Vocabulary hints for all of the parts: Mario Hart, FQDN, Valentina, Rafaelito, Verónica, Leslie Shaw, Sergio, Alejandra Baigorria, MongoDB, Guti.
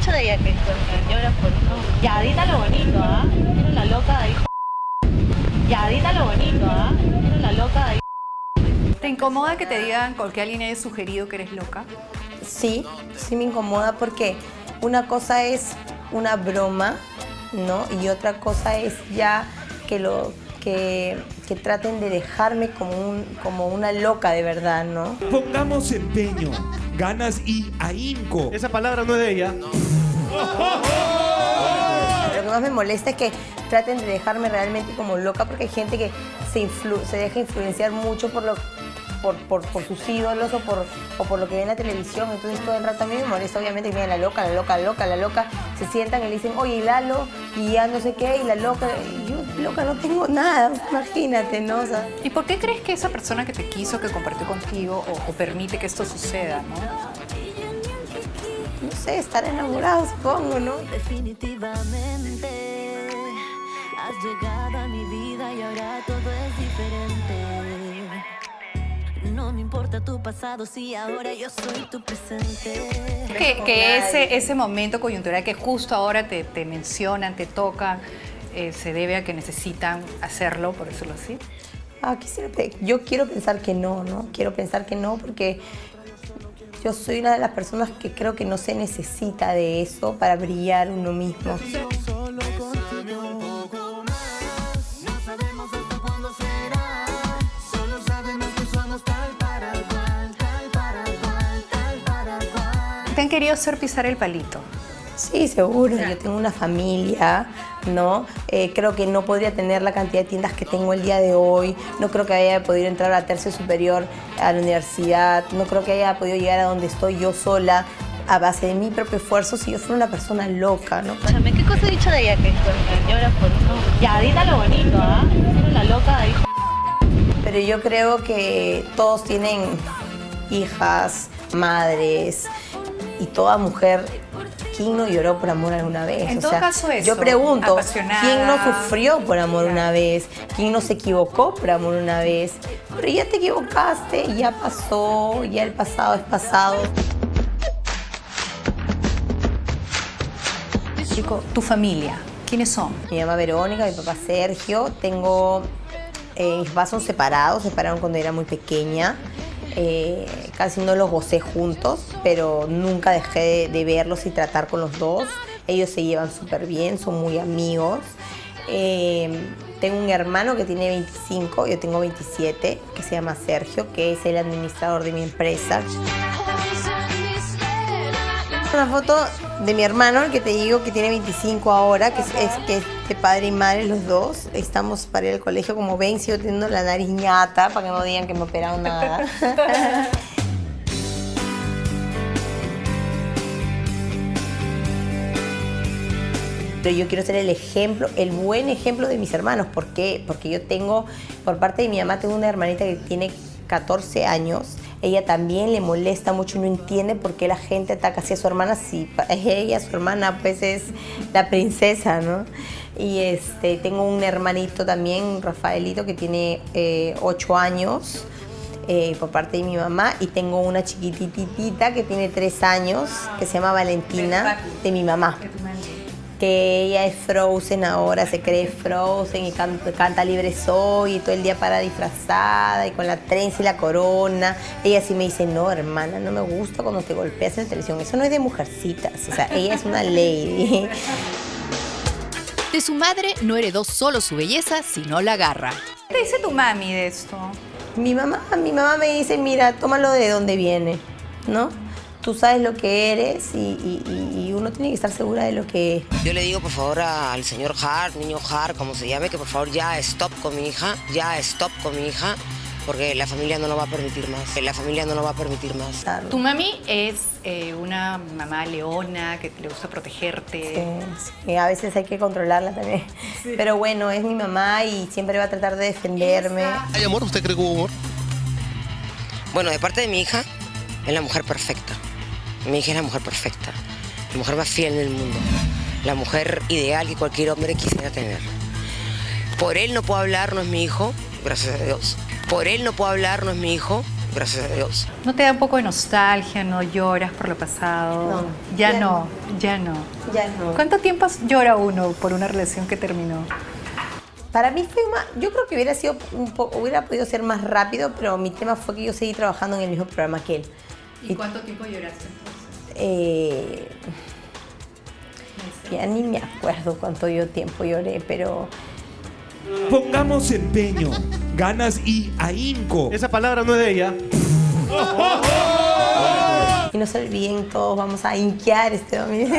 bicho de ella que llora por uno. Ya, dita lo bonito, ¿ah? Quiero la loca de ahí. Ya, dita lo bonito, ¿ah? Quiero la loca de ahí. ¿Te incomoda que te digan que alguien haya sugerido que eres loca? Sí, sí me incomoda porque una cosa es una broma, ¿no? Y otra cosa es ya que traten de dejarme como una loca de verdad, ¿no? Pongamos empeño, ganas y ahínco. Esa palabra no es de ella. No. Lo que más me molesta es que traten de dejarme realmente como loca porque hay gente que se deja influenciar mucho por sus ídolos o por lo que ven en la televisión. Entonces todo el rato a mí me molesta, obviamente, que me digan la loca, la loca, la loca, la loca. Se sientan y le dicen, oye, y Lalo, y ya no sé qué, y la loca. Y yo, loca, no tengo nada, imagínate, ¿no? O sea, ¿y por qué crees que esa persona que te quiso, que compartió contigo, o permite que esto suceda, no? No sé, estar enamorados, supongo, ¿no? Definitivamente has llegado a mi vida y ahora todo es diferente. No me importa tu pasado, si ahora yo soy tu presente. Que ese momento coyuntural que justo ahora te mencionan, te tocan, se debe a que necesitan hacerlo, por decirlo así. Ah, yo quiero pensar que no, ¿no? Quiero pensar que no porque yo soy una de las personas que creo que no se necesita de eso para brillar uno mismo. ¿Te han querido hacer pisar el palito? Sí, seguro. Yo tengo una familia, ¿no? Creo que no podría tener la cantidad de tiendas que tengo el día de hoy. No creo que haya podido entrar a tercio superior, a la universidad. No creo que haya podido llegar a donde estoy yo sola, a base de mi propio esfuerzo, si yo fuera una persona loca, ¿no? Escúchame, ¿qué cosa he dicho de ella que llora por uno? Ya, dita lo bonito, ¿ah? Pero la loca de... Pero yo creo que todos tienen hijas, madres... Y toda mujer, ¿quién no lloró por amor alguna vez? En todo caso eso, yo pregunto, ¿quién no sufrió por amor una vez? ¿Quién no se equivocó por amor una vez? Pero ya te equivocaste, ya pasó, ya el pasado es pasado. Chico, tu familia, ¿quiénes son? Mi mamá Verónica, mi papá Sergio. Tengo... mis papás son separados, se separaron cuando era muy pequeña. Casi no los gocé juntos, pero nunca dejé de verlos y tratar con los dos. Ellos se llevan súper bien, son muy amigos. Tengo un hermano que tiene 25, yo tengo 27, que se llama Sergio, que es el administrador de mi empresa. Una foto de mi hermano, el que te digo que tiene 25 ahora, que es de padre y madre los dos. Estamos para ir al colegio, como ven, sigo teniendo la nariz ñata, para que no digan que me operaron nada. Pero yo quiero ser el ejemplo, el buen ejemplo de mis hermanos. ¿Por qué? Porque yo tengo, por parte de mi mamá, tengo una hermanita que tiene 14 años. Ella también le molesta mucho, no entiende por qué la gente ataca así a su hermana, si ella, su hermana, pues es la princesa, ¿no? Y tengo un hermanito también, Rafaelito, que tiene 8 años por parte de mi mamá, y tengo una chiquititita que tiene 3 años, que se llama Valentina, de mi mamá. Que ella es Frozen ahora, se cree Frozen y canta Libre Soy y todo el día para disfrazada y con la trenza y la corona. Ella sí me dice, no, hermana, no me gusta cuando te golpeas en la televisión. Eso no es de mujercitas, o sea, ella es una lady. De su madre no heredó solo su belleza, sino la garra. ¿Qué te dice tu mami de esto? Mi mamá me dice, mira, tómalo de donde viene, ¿no? Tú sabes lo que eres y uno tiene que estar segura de lo que es. Yo le digo, por favor, al señor Hart, niño Hart, como se llame, que por favor ya stop con mi hija, porque la familia no lo va a permitir más. Claro. Tu mami es una mamá leona que le gusta protegerte. Sí, sí, a veces hay que controlarla también. Sí. Pero bueno, es mi mamá y siempre va a tratar de defenderme. ¿Hay amor? ¿Usted cree que hubo amor? Bueno, de parte de mi hija, es la mujer perfecta. Mi hija es la mujer perfecta, la mujer más fiel del mundo, la mujer ideal que cualquier hombre quisiera tener. Por él no puedo hablar, no es mi hijo, gracias a Dios. gracias a Dios. ¿No te da un poco de nostalgia? ¿No lloras por lo pasado? No. Ya no. ¿Cuánto tiempo llora uno por una relación que terminó? Para mí fue más... Yo creo que hubiera sido un poco... Hubiera podido ser más rápido, pero mi tema fue que yo seguí trabajando en el mismo programa que él. ¿Y cuánto tiempo lloraste entonces? Ya ni me acuerdo cuánto tiempo lloré, pero... Pongamos empeño, ganas y ahínco. Esa palabra no es de ella. Y no se olviden todos, vamos a hinquear este domingo.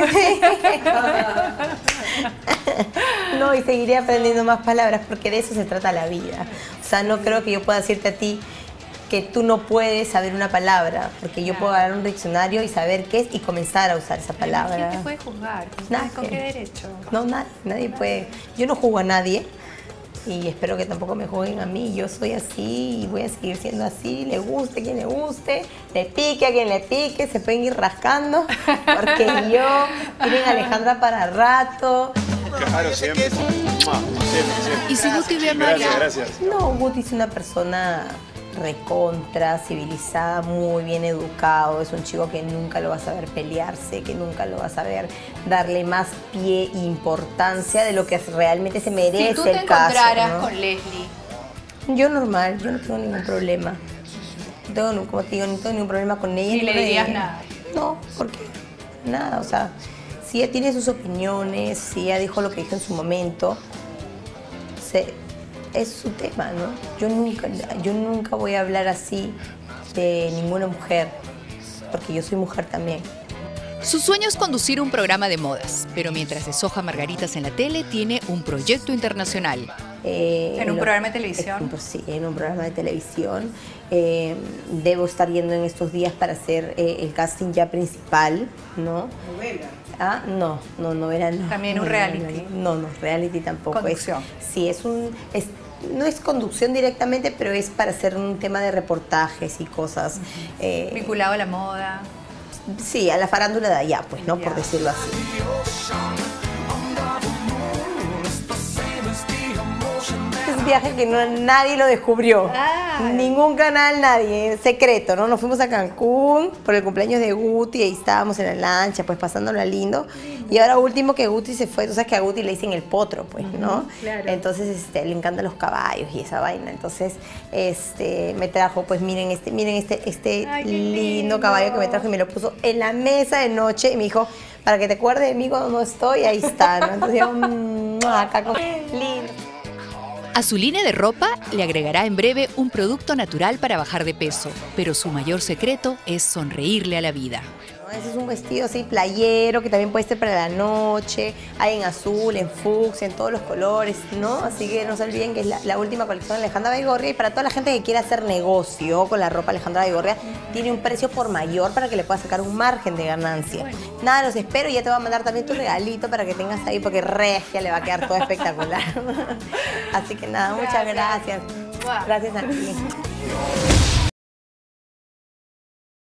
No, y seguiré aprendiendo más palabras porque de eso se trata la vida. O sea, no creo que yo pueda decirte a ti que tú no puedes saber una palabra, porque yo puedo agarrar un diccionario y saber qué es y comenzar a usar esa palabra. ¿Quién te puede juzgar? ¿Con qué derecho? No, nadie puede. Yo no juzgo a nadie. Y espero que tampoco me juzguen a mí. Yo soy así y voy a seguir siendo así. Le guste a quien le guste, le pique a quien le pique. Se pueden ir rascando porque yo tienen Alejandra para rato. Claro, siempre. ¿Y si Guti ve a Mario? Gracias. No, Guti es una persona recontra, civilizada, muy bien educado. Es un chico que nunca lo vas a ver pelearse, que nunca lo vas a ver darle más pie e importancia de lo que realmente se merece el caso. Si tú te encontraras, ¿no?, con Leslie. Yo normal, yo no tengo ningún problema. No tengo, como te digo, no tengo ningún problema con ella. ¿Ni le dirías nada? No, porque nada, o sea, si ella tiene sus opiniones, si ella dijo lo que dijo en su momento, es su tema, ¿no? Yo nunca voy a hablar así de ninguna mujer, porque yo soy mujer también. Su sueño es conducir un programa de modas, pero mientras deshoja margaritas en la tele, tiene un proyecto internacional. ¿En un programa de televisión? Sí, en un programa de televisión. Debo estar yendo en estos días para hacer el casting ya principal, ¿no? ¿Novela? Ah, no, novela no. ¿También un reality? No, reality tampoco. ¿Conducción? Sí, no es conducción directamente, pero es para hacer un tema de reportajes y cosas. ¿Vinculado a la moda? Sí, a la farándula de allá, pues, ¿no? Yeah. Por decirlo así. Es un viaje que nadie lo descubrió. Ay. Ningún canal, nadie. Secreto, ¿no? Nos fuimos a Cancún por el cumpleaños de Guti y ahí estábamos en la lancha, pues, pasándola lindo. Y ahora último que Guti se fue, tú sabes que a Guti le dicen el potro, pues, ¿no? Claro. Entonces, le encantan los caballos y esa vaina. Entonces, me trajo, pues, miren este ay, lindo caballo que me trajo y me lo puso en la mesa de noche y me dijo, para que te acuerdes de mí cuando no estoy, ahí está, ¿no? Entonces yo, acá con... Lindo. A su línea de ropa le agregará en breve un producto natural para bajar de peso, pero su mayor secreto es sonreírle a la vida. Ese es un vestido así playero que también puede ser para la noche, hay en azul, en fucsia, en todos los colores, ¿no? Así que no se olviden que es la última colección de Alejandra Baigorria y para toda la gente que quiera hacer negocio con la ropa Alejandra Baigorria, tiene un precio por mayor para que le pueda sacar un margen de ganancia. Bueno. Nada, los espero y ya te voy a mandar también tu regalito para que tengas ahí porque regia le va a quedar todo espectacular. Así que nada, muchas gracias. Gracias a ti.